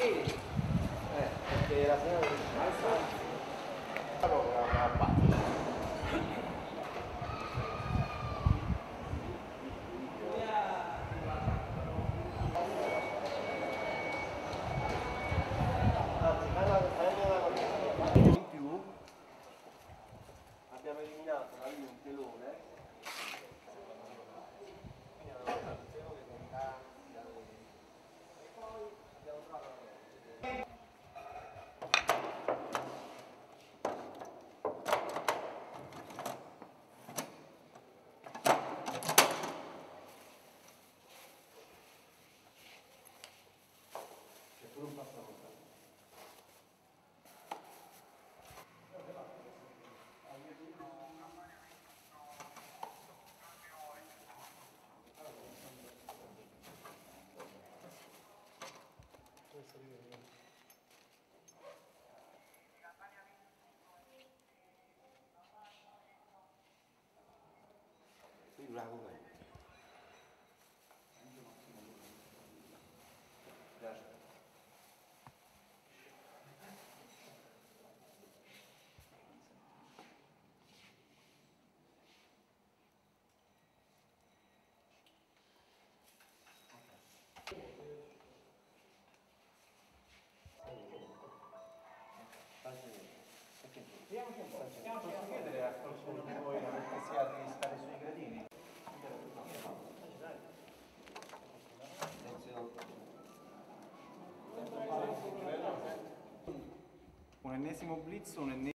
perché la prima in più abbiamo eliminato la linea un telone. Non passa nulla. Sì, bravo, bene. Vediamo che possiamo chiedere a qualcuno di voi la cortesia di stare sui gradini. Un ennesimo blitz, un ennesimo...